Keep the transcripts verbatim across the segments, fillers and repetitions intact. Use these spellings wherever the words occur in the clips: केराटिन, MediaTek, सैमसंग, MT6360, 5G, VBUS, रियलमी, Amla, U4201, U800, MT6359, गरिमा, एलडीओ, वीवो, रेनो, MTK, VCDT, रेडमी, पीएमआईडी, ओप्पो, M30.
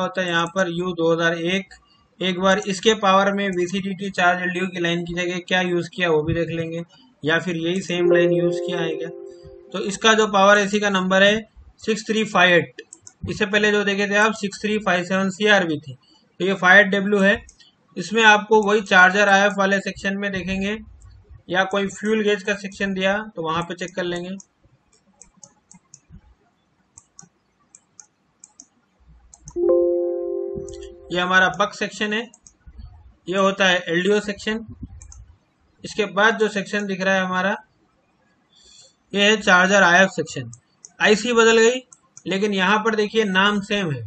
होता है यहाँ पर यू दो हज़ार एक। एक बार इसके पावर में वीसीडीटी चार्ज एलडीओ की लाइन की जगह क्या यूज़ किया वो भी देख लेंगे, या फिर यही सेम लाइन यूज़ किया है क्या। तो इसका जो पावर एसी का नंबर है सिक्स थ्री फाइव एट, इससे पहले जो देखे थे आप six three five seven CRB थी, तो ये फाइव एट डब्ल्यू है। इसमें आपको वही चार्जर आईएफ वाले सेक्शन में देखेंगे या कोई फ्यूल गेज का सेक्शन दिया तो वहां पे चेक कर लेंगे। ये हमारा बक सेक्शन है, ये होता है एलडीओ सेक्शन। इसके बाद जो सेक्शन दिख रहा है हमारा ये है चार्जर आईएफ सेक्शन। आईसी बदल गई लेकिन यहाँ पर देखिए नाम सेम है,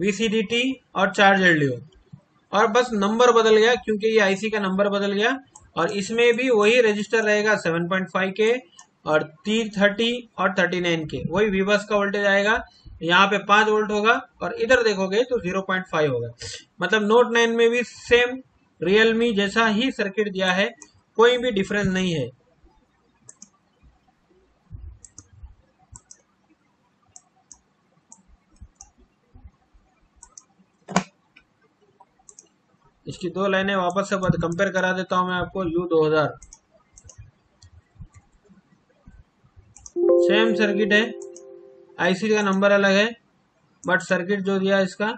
वीसीडीटी और चार्ज एलडीओ, और बस नंबर बदल गया क्योंकि ये आईसी का नंबर बदल गया। और इसमें भी वही रजिस्टर रहेगा सेवन पॉइंट फाइव के और थ्री थर्टी और थर्टी नाइन के, वही वीबस का वोल्टेज आएगा। यहाँ पे पाँच वोल्ट होगा और इधर देखोगे तो जीरो पॉइंट फाइव होगा। मतलब नोट नाइन में भी सेम रियलमी जैसा ही सर्किट दिया है, कोई भी डिफरेंस नहीं है। इसकी दो लाइनें वापस से कंपेयर करा देता हूं मैं आपको। यू दो हज़ार सेम सर्किट है, आईसी का नंबर अलग है बट सर्किट जो दिया इसका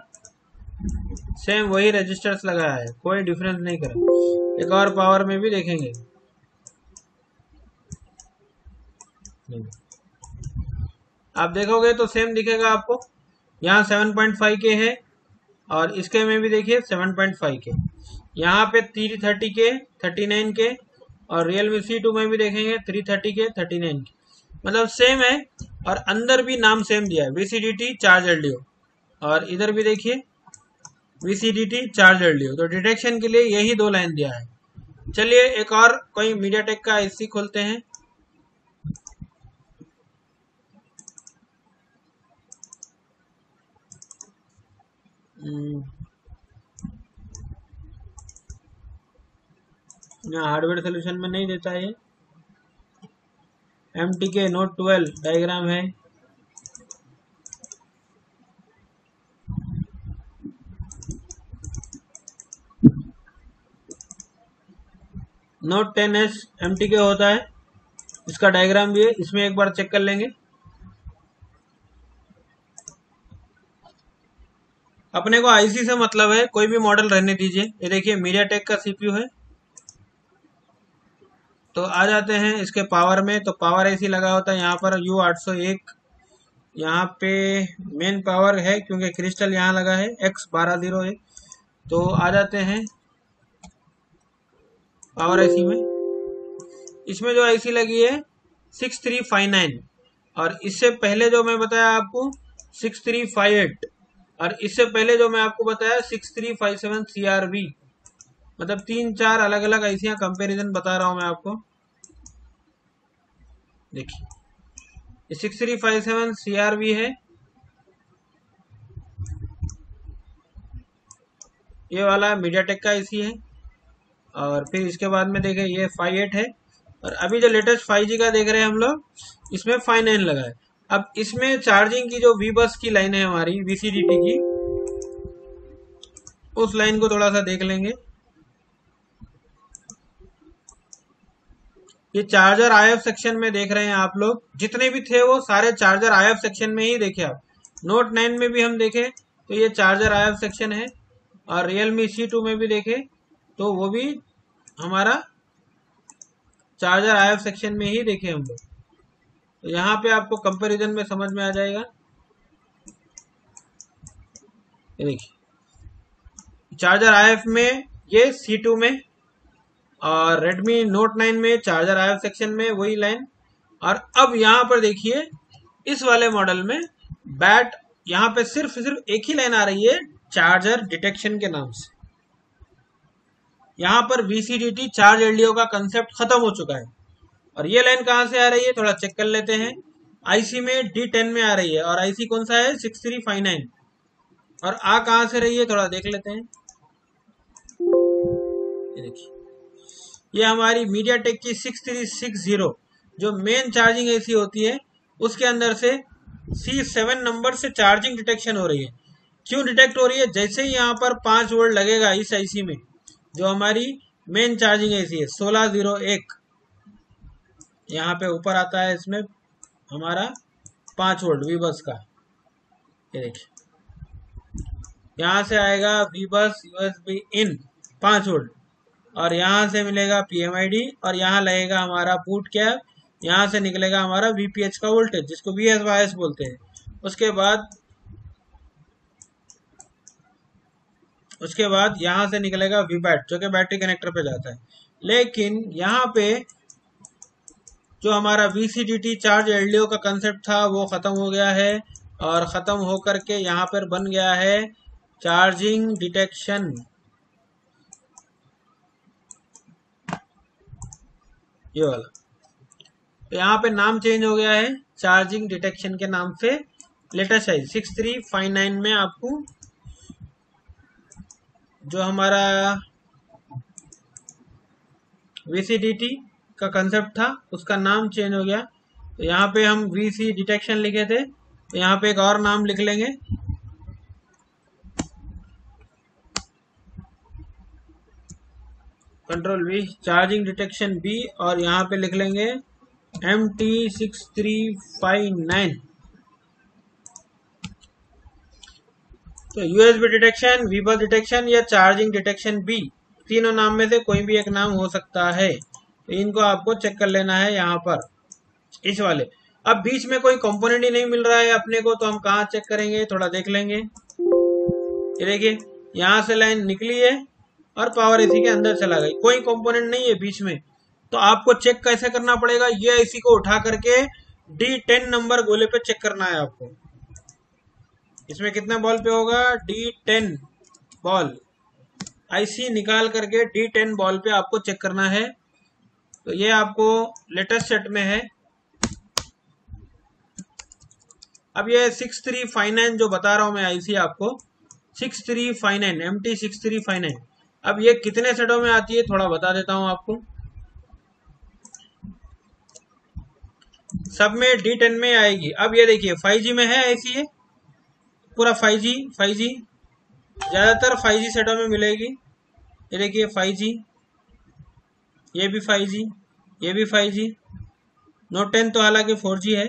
सेम, वही रजिस्टर्स लगाया है, कोई डिफरेंस नहीं करा। एक और पावर में भी देखेंगे, आप देखोगे तो सेम दिखेगा आपको। यहाँ सेवन पॉइंट फाइव के है और इसके में भी देखिए सेवन पॉइंट फाइव के, यहाँ पे थ्री थर्टी के थर्टी नाइन के, और रियलमी सी टू में भी देखेंगे थ्री थर्टी के थर्टी नाइन के, मतलब सेम है। और अंदर भी नाम सेम दिया है, वीसीडीटी चार्ज एलडीओ, और इधर भी देखिए वीसीडीटी चार्ज एलडीओ। तो डिटेक्शन के लिए यही दो लाइन दिया है। चलिए एक और कोई मीडियाटेक का आईसी खोलते हैं। हार्डवेयर सोल्यूशन में नहीं देता है। एम टी के नोट ट्वेल्व डायग्राम है, Note ten S M T के होता है, इसका डायग्राम भी है, इसमें एक बार चेक कर लेंगे। अपने को आईसी से मतलब है, कोई भी मॉडल रहने दीजिए। ये देखिए मीडियाटेक का सीपीयू है। तो आ जाते हैं इसके पावर में। तो पावर आईसी लगा होता है यहाँ पर यू आठ सौ एक, यहाँ पे मेन पावर है क्योंकि क्रिस्टल यहाँ लगा है एक्स बारह जीरो एक। तो आ जाते हैं पावर आईसी में। इसमें जो आईसी लगी है सिक्स थ्री फाइव नाइन, और इससे पहले जो मैं बताया आपको सिक्स थ्री फाइव एट, और इससे पहले जो मैं आपको बताया six three five seven CRB. मतलब तीन चार अलग अलग आईसी कंपैरिजन बता रहा हूं मैं आपको। देखिए six three five seven CRB है, ये वाला मीडियाटेक का आईसी है, और फिर इसके बाद में देखें ये फाइव एट है, और अभी जो लेटेस्ट फाइव जी का देख रहे हैं हम लोग इसमें फाइव नाइन लगा है। अब इसमें चार्जिंग की जो वी बस की लाइन है हमारी वीसीडीटी की, उस लाइन को थोड़ा सा देख लेंगे। ये चार्जर आईएफ सेक्शन में देख रहे हैं आप लोग, जितने भी थे वो सारे चार्जर आईएफ सेक्शन में ही देखे आप। नोट नाइन में भी हम देखे तो ये चार्जर आईएफ सेक्शन है, और रियलमी सी टू में भी देखे तो वो भी हमारा चार्जर आईएफ सेक्शन में ही देखे हम लोग। तो यहाँ पे आपको कंपैरिजन में समझ में आ जाएगा। देखिए चार्जर आईएफ में ये सी टू में, और रेडमी नोट नाइन में चार्जर आईएफ सेक्शन में वही लाइन। और अब यहाँ पर देखिए इस वाले मॉडल में बैट यहाँ पे सिर्फ सिर्फ एक ही लाइन आ रही है चार्जर डिटेक्शन के नाम से। यहाँ पर वीसीडीटी चार्ज एलडीओ का कंसेप्ट खत्म हो चुका है। और ये लाइन कहाँ से आ रही है थोड़ा चेक कर लेते हैं। आईसी में डी टेन में आ रही है, और आईसी कौन सा है सिक्स थ्री फाइव नाइन, और आ कहाँ से रही है थोड़ा देख लेते हैं। ये देखिए ये हमारी मीडियाटेक की सिक्स थ्री सिक्स जीरो जो मेन चार्जिंग एसी होती है उसके अंदर से सी सेवन नंबर से चार्जिंग डिटेक्शन हो रही है। क्यों डिटेक्ट हो रही है? जैसे ही यहाँ पर पाँच वोल्ट लगेगा इस आईसी में, जो हमारी मेन चार्जिंग आईसी है सोलह जीरो एक, यहाँ पे ऊपर आता है इसमें हमारा पाँच वोल्ट वी बस का, ये देखिए यहाँ से आएगा वी बस यूएसबी इन पाँच वोल्ट, और यहाँ से मिलेगा पीएमआईडी, और यहाँ लगेगा हमारा बूट कैप, यहाँ से निकलेगा हमारा वीपीएच का वोल्टेज जिसको वीएस वायस बोलते हैं। उसके बाद उसके बाद यहाँ से निकलेगा वीबैट जो कि बैटरी कनेक्टर पे जाता है। लेकिन यहाँ पे जो हमारा वीसीडीटी चार्ज एलडीओ का कंसेप्ट था वो ख़त्म हो गया है, और ख़त्म होकर के यहाँ पर बन गया है चार्जिंग डिटेक्शन ये वाला। तो यहाँ पे नाम चेंज हो गया है चार्जिंग डिटेक्शन के नाम से, लेटेस्ट है सिक्स थ्री फाइव नाइन में आपको जो हमारा वीसीडीटी का कंसेप्ट था उसका नाम चेंज हो गया। तो यहाँ पे हम वीसी डिटेक्शन लिखे थे, तो यहाँ पे एक और नाम लिख लेंगे control V, charging detection B, और यहाँ पे लिख लेंगे M T six three five nine. तो यूएसबी डिटेक्शन, वीबस डिटेक्शन या चार्जिंग डिटेक्शन बी, तीनों नाम में से कोई भी एक नाम हो सकता है। तो इनको आपको चेक कर लेना है यहाँ पर इस वाले। अब बीच में कोई कंपोनेंट ही नहीं मिल रहा है अपने को, तो हम कहाँ चेक करेंगे, थोड़ा देख लेंगे। ये देखिए यहाँ से लाइन निकली है और पावर एसी के अंदर चला गई, कोई कंपोनेंट नहीं है बीच में। तो आपको चेक कैसे करना पड़ेगा, ये एसी को उठा करके डी टेन नंबर गोले पे चेक करना है आपको। इसमें कितना बॉल पे होगा, डी टेन बॉल, आईसी निकाल करके डी टेन बॉल पे आपको चेक करना है। तो ये आपको लेटेस्ट सेट में है। अब ये सिक्स थ्री फाइव नाइन जो बता रहा हूं मैं आईसी आपको, six three five nine M T six three five nine, अब ये कितने सेटों में आती है थोड़ा बता देता हूं आपको। सब में डी टेन में आएगी। अब ये देखिए फाइव जी में है ऐसी, है पूरा फाइव जी फाइव जी, ज्यादातर फाइव जी सेटों में मिलेगी। ये देखिए फाइव जी, ये भी फाइव जी, ये भी फाइव जी। नोट टेन तो हालांकि फोर जी है,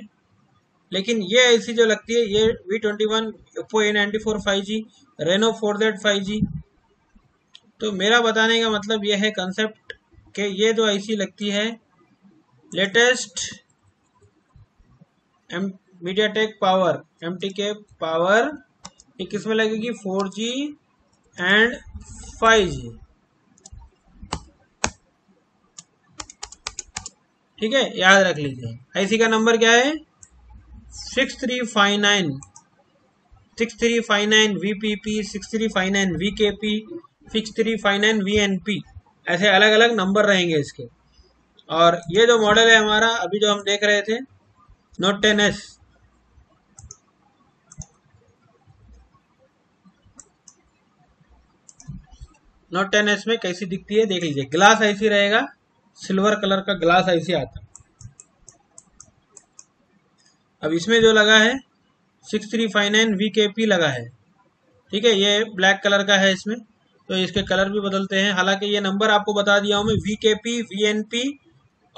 लेकिन ये ऐसी जो लगती है ये V twenty one, ओप्पो A ninety four five G, रेनो four Z five G. तो मेरा बताने का मतलब यह है कंसेप्ट कि ये जो आईसी लगती है latest M MediaTek power MTK power, ये किस में लगेगी, four G and five G. ठीक है, याद रख लीजिए आईसी का नंबर क्या है, six three five nine, six three five nine VPP, six three five nine VKP, six three five nine VNP, ऐसे अलग अलग नंबर रहेंगे इसके। और ये जो मॉडल है हमारा अभी जो हम देख रहे थे Note ten S, Note ten S में कैसी दिखती है देख लीजिए। ग्लास आईसी रहेगा, सिल्वर कलर का ग्लास आईसी आता है। अब इसमें जो लगा है six three five nine VKP लगा है, ठीक है, ये ब्लैक कलर का है इसमें, तो इसके कलर भी बदलते हैं। हालांकि ये नंबर आपको बता दिया हूँ मैं, वीकेपी, वीएनपी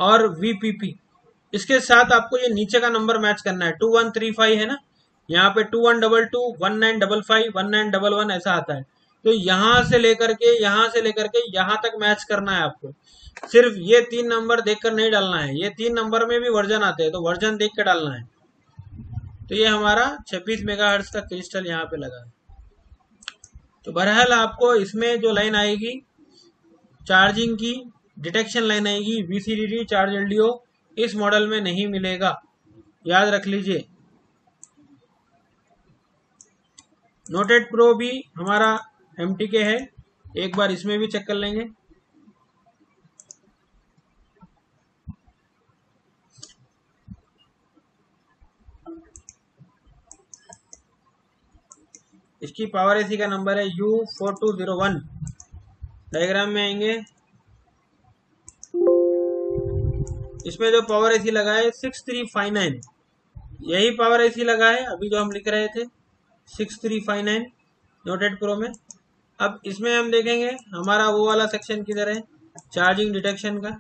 और वीपीपी। इसके साथ आपको ये नीचे का नंबर मैच करना है, टू वन थ्री फाइव है ना, यहाँ पे two one double two one nine double five one nine double one ऐसा आता है। तो यहाँ से लेकर के यहाँ से लेकर के यहाँ तक मैच करना है आपको। सिर्फ ये तीन नंबर देखकर नहीं डालना है, ये तीन नंबर में भी वर्जन आते हैं, तो वर्जन देख कर डालना है। तो ये हमारा छब्बीस मेगाहर्ट्ज का क्रिस्टल यहाँ पे लगा है। तो बहरहाल आपको इसमें जो लाइन आएगी चार्जिंग की डिटेक्शन लाइन आएगी, वीसीडीटी चार्ज एलडीओ इस मॉडल में नहीं मिलेगा, याद रख लीजिए। नोटेड प्रो भी हमारा एमटीके है, एक बार इसमें भी चेक कर लेंगे। इसकी पावर एसी का नंबर है U four two zero one, diagram में आएंगे। इसमें जो पावर एसी लगा है सिक्स थ्री फाइव नाइन, यही पावर एसी लगा है अभी जो हम लिख रहे थे six three five nine. Note eight Pro में। अब इसमें हम देखेंगे हमारा वो वाला सेक्शन किधर है, चार्जिंग डिटेक्शन का।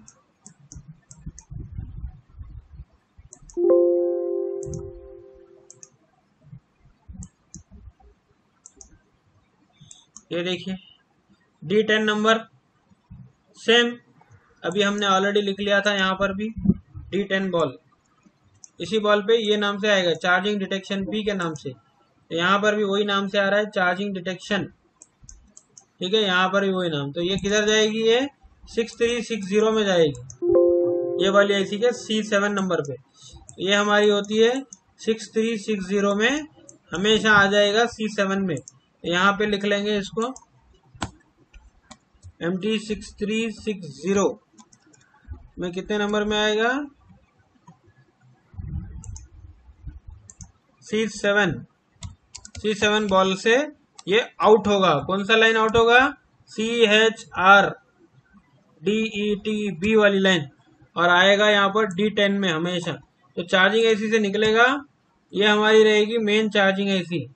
ये देखिए डी टेन नंबर सेम, अभी हमने ऑलरेडी लिख लिया था यहाँ पर भी डी टेन बॉल, इसी बॉल पे ये नाम से आएगा चार्जिंग डिटेक्शन पी के नाम से, यहाँ पर भी वही नाम से आ रहा है चार्जिंग डिटेक्शन, ठीक है, यहाँ पर भी वही नाम। तो ये किधर जाएगी, ये सिक्स थ्री सिक्स जीरो में जाएगी, ये वाली आईसी के सी सेवन नंबर पे। ये हमारी होती है सिक्स थ्री सिक्स जीरो में हमेशा आ जाएगा सी सेवन में, यहाँ पे लिख लेंगे इसको M T six three six zero में कितने नंबर में आएगा, C seven, C seven ball से ये आउट होगा। कौन सा लाइन आउट होगा, C H R D E T B वाली लाइन, और आएगा यहाँ पर डी टेन में हमेशा। तो चार्जिंग एसी से निकलेगा, ये हमारी रहेगी मेन चार्जिंग एसी,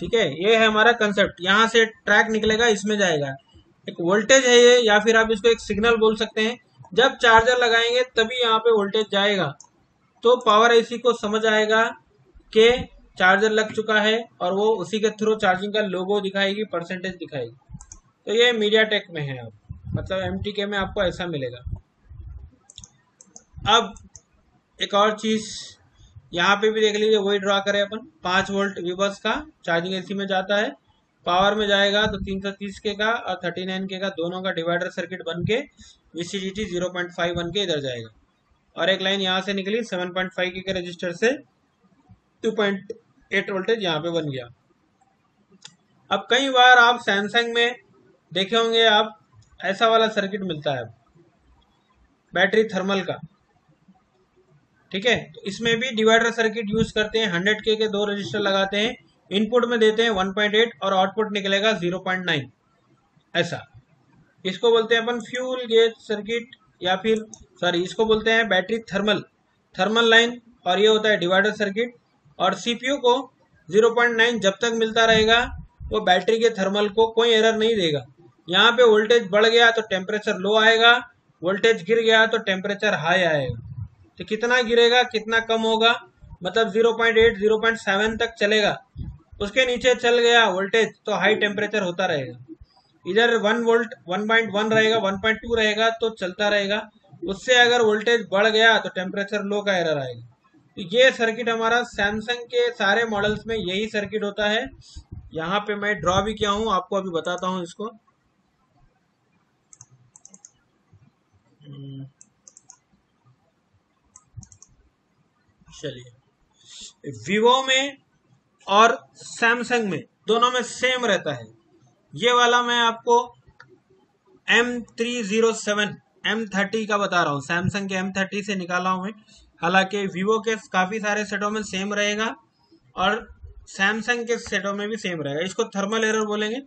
ठीक है, ये है हमारा कंसेप्ट। यहाँ से ट्रैक निकलेगा, इसमें जाएगा, एक वोल्टेज है ये, या फिर आप इसको एक सिग्नल बोल सकते हैं। जब चार्जर लगाएंगे तभी यहाँ पे वोल्टेज जाएगा, तो पावर एसी को समझ आएगा कि चार्जर लग चुका है, और वो उसी के थ्रू चार्जिंग का लोगो दिखाएगी, परसेंटेज दिखाएगी। तो ये मीडिया टेक में है, आप मतलब एम टी के में आपको ऐसा मिलेगा। अब एक और चीज़ यहाँ पे भी देख लीजिए, वही ड्रा करें अपन, पाँच वोल्ट विवर्स का चार्जिंग एसी में जाता है, पावर में जाएगा तो तीन सौ तीस के का और थर्टी नाइन के का दोनों का डिवाइडर सर्किट बन के वीसीडीटी जीरो पॉइंट फाइव बन के इधर जाएगा, और एक लाइन यहाँ से निकली सेवन पॉइंट फाइव के रजिस्टर से टू पॉइंट एट वोल्टेज यहाँ पे बन गया। अब कई बार आप सैमसंग में देखे होंगे आप, ऐसा वाला सर्किट मिलता है बैटरी थर्मल का, ठीक है, तो इसमें भी डिवाइडर सर्किट यूज करते हैं, हंड्रेड के के दो रजिस्टर लगाते हैं, इनपुट में देते हैं वन पॉइंट एट और आउटपुट निकलेगा जीरो पॉइंट नाइन, ऐसा। इसको बोलते हैं अपन फ्यूल गेज सर्किट, या फिर सॉरी इसको बोलते हैं बैटरी थर्मल, थर्मल लाइन, और ये होता है डिवाइडर सर्किट। और सीपीयू को जीरो पॉइंट नाइन जब तक मिलता रहेगा वो बैटरी के थर्मल को कोई एरर नहीं देगा। यहाँ पे वोल्टेज बढ़ गया तो टेम्परेचर लो आएगा, वोल्टेज गिर गया तो टेम्परेचर हाई आएगा। तो कितना गिरेगा, कितना कम होगा, मतलब zero point eight, zero point seven तक चलेगा, उसके नीचे चल गया वोल्टेज तो हाई टेम्परेचर होता रहेगा। इधर one volt one point one रहेगा, वन पॉइंट टू रहेगा तो चलता रहेगा, उससे अगर वोल्टेज बढ़ गया तो टेम्परेचर लो का एरर आएगा। तो ये सर्किट हमारा सैमसंग के सारे मॉडल्स में यही सर्किट होता है। यहाँ पे मैं ड्रॉ भी किया हूँ, आपको अभी बताता हूँ इसको। चलिए, वीवो में और सैमसंग में दोनों में सेम रहता है। ये वाला मैं आपको M three O seven M thirty का बता रहा हूँ, सैमसंग के एम थर्टी से निकाला हूँ मैं। हालांकि वीवो के काफ़ी सारे सेटों में सेम रहेगा और सैमसंग के सेटों में भी सेम रहेगा। इसको थर्मल एरर बोलेंगे।